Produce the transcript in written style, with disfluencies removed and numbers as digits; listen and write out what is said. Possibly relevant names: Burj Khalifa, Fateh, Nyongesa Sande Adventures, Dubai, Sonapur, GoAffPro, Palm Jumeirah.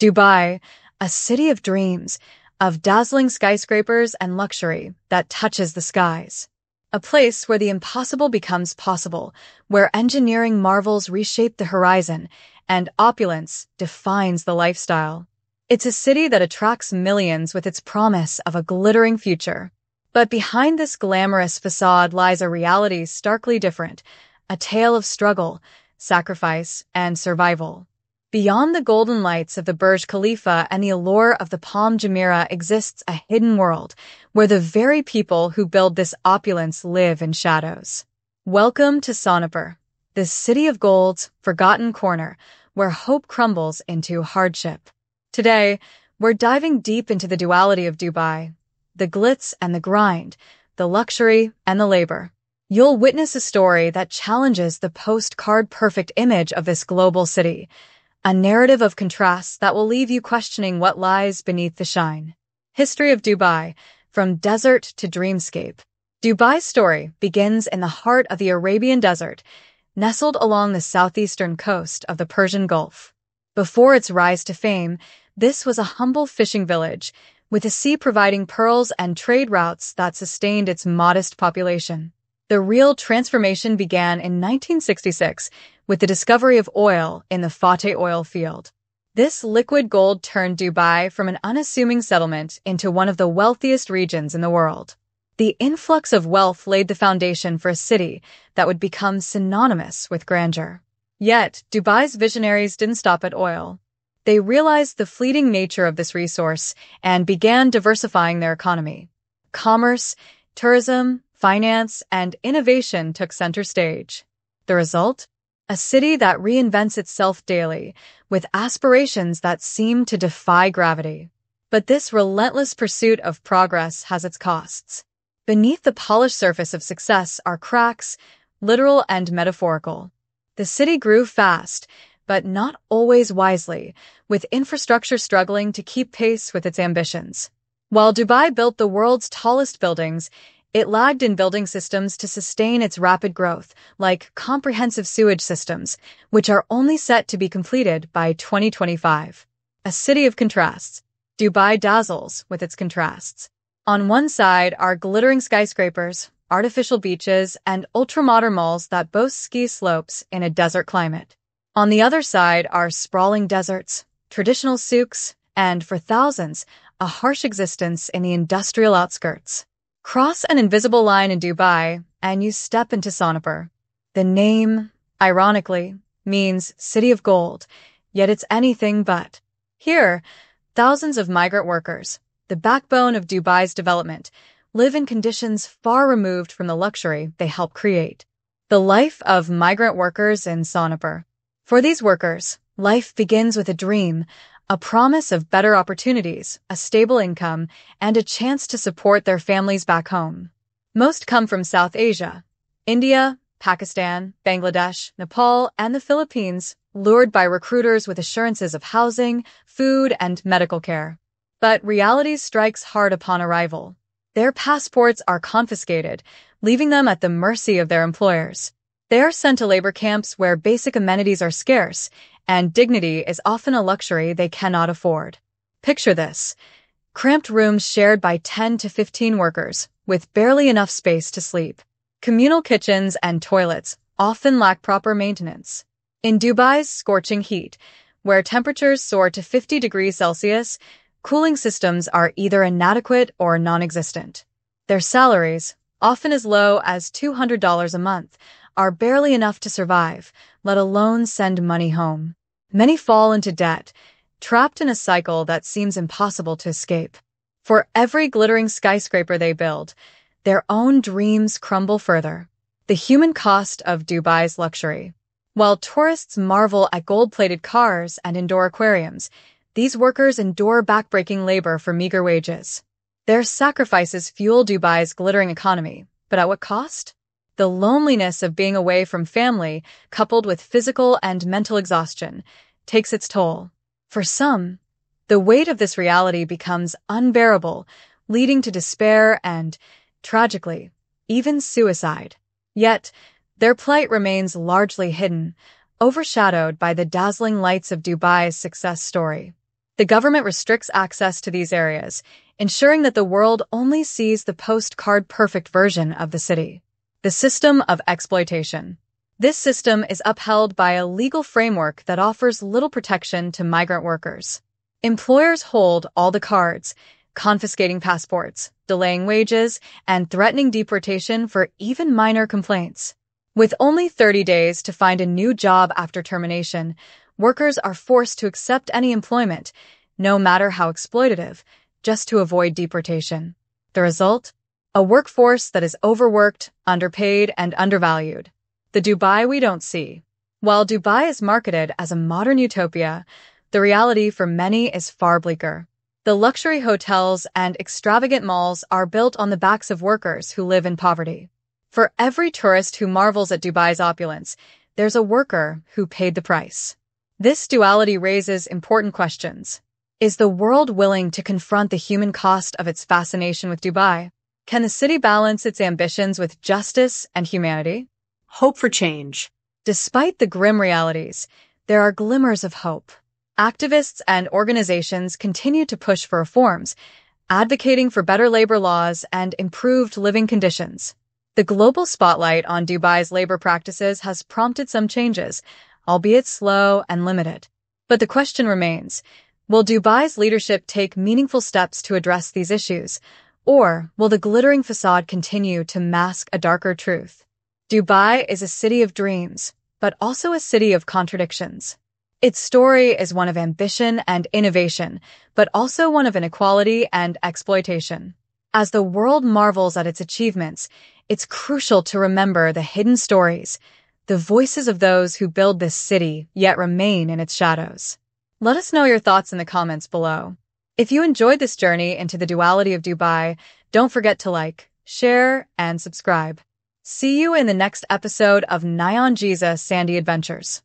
Dubai, a city of dreams, of dazzling skyscrapers and luxury that touches the skies. A place where the impossible becomes possible, where engineering marvels reshape the horizon, and opulence defines the lifestyle. It's a city that attracts millions with its promise of a glittering future. But behind this glamorous facade lies a reality starkly different, a tale of struggle, sacrifice, and survival. Beyond the golden lights of the Burj Khalifa and the allure of the Palm Jumeirah exists a hidden world where the very people who build this opulence live in shadows. Welcome to Sonapur, the city of gold's forgotten corner, where hope crumbles into hardship. Today, we're diving deep into the duality of Dubai, the glitz and the grind, the luxury and the labor. You'll witness a story that challenges the postcard-perfect image of this global city, a narrative of contrasts that will leave you questioning what lies beneath the shine. History of Dubai, from desert to dreamscape. Dubai's story begins in the heart of the Arabian desert, nestled along the southeastern coast of the Persian Gulf. Before its rise to fame, this was a humble fishing village, with the sea providing pearls and trade routes that sustained its modest population. The real transformation began in 1966 with the discovery of oil in the Fateh oil field. This liquid gold turned Dubai from an unassuming settlement into one of the wealthiest regions in the world. The influx of wealth laid the foundation for a city that would become synonymous with grandeur. Yet, Dubai's visionaries didn't stop at oil. They realized the fleeting nature of this resource and began diversifying their economy. Commerce, tourism, finance, and innovation took center stage. The result? A city that reinvents itself daily, with aspirations that seem to defy gravity. But this relentless pursuit of progress has its costs. Beneath the polished surface of success are cracks, literal and metaphorical. The city grew fast, but not always wisely, with infrastructure struggling to keep pace with its ambitions. While Dubai built the world's tallest buildings, it lagged in building systems to sustain its rapid growth, like comprehensive sewage systems, which are only set to be completed by 2025. A city of contrasts. Dubai dazzles with its contrasts. On one side are glittering skyscrapers, artificial beaches, and ultramodern malls that boast ski slopes in a desert climate. On the other side are sprawling deserts, traditional souks, and, for thousands, a harsh existence in the industrial outskirts. Cross an invisible line in Dubai, and you step into Sonapur. The name, ironically, means City of Gold, yet it's anything but. Here, thousands of migrant workers, the backbone of Dubai's development, live in conditions far removed from the luxury they help create. The life of migrant workers in Sonapur. For these workers, life begins with a dream, a promise of better opportunities, a stable income, and a chance to support their families back home. Most come from South Asia, India, Pakistan, Bangladesh, Nepal, and the Philippines, lured by recruiters with assurances of housing, food, and medical care. But reality strikes hard upon arrival. Their passports are confiscated, leaving them at the mercy of their employers. They are sent to labor camps where basic amenities are scarce, and dignity is often a luxury they cannot afford. Picture this: cramped rooms shared by 10 to 15 workers, with barely enough space to sleep. Communal kitchens and toilets often lack proper maintenance. In Dubai's scorching heat, where temperatures soar to 50 degrees Celsius, cooling systems are either inadequate or non-existent. Their salaries, often as low as $200 a month, are barely enough to survive, let alone send money home. Many fall into debt, trapped in a cycle that seems impossible to escape. For every glittering skyscraper they build, their own dreams crumble further. The human cost of Dubai's luxury. While tourists marvel at gold-plated cars and indoor aquariums, these workers endure backbreaking labor for meager wages. Their sacrifices fuel Dubai's glittering economy, but at what cost? The loneliness of being away from family, coupled with physical and mental exhaustion, takes its toll. For some, the weight of this reality becomes unbearable, leading to despair and, tragically, even suicide. Yet, their plight remains largely hidden, overshadowed by the dazzling lights of Dubai's success story. the government restricts access to these areas, ensuring that the world only sees the postcard-perfect version of the city. The system of exploitation. This system is upheld by a legal framework that offers little protection to migrant workers. Employers hold all the cards, confiscating passports, delaying wages, and threatening deportation for even minor complaints. With only 30 days to find a new job after termination, workers are forced to accept any employment, no matter how exploitative, just to avoid deportation. The result? A workforce that is overworked, underpaid, and undervalued. The Dubai we don't see. While Dubai is marketed as a modern utopia, the reality for many is far bleaker. The luxury hotels and extravagant malls are built on the backs of workers who live in poverty. For every tourist who marvels at Dubai's opulence, there's a worker who paid the price. This duality raises important questions. Is the world willing to confront the human cost of its fascination with Dubai? Can the city balance its ambitions with justice and humanity? Hope for change. Despite the grim realities, there are glimmers of hope. Activists and organizations continue to push for reforms, advocating for better labor laws and improved living conditions. The global spotlight on Dubai's labor practices has prompted some changes, albeit slow and limited. But the question remains, will Dubai's leadership take meaningful steps to address these issues, or will the glittering facade continue to mask a darker truth? Dubai is a city of dreams, but also a city of contradictions. Its story is one of ambition and innovation, but also one of inequality and exploitation. As the world marvels at its achievements, it's crucial to remember the hidden stories, the voices of those who build this city yet remain in its shadows. Let us know your thoughts in the comments below. If you enjoyed this journey into the duality of Dubai, don't forget to like, share, and subscribe. See you in the next episode of Nyongesa Sande Adventures.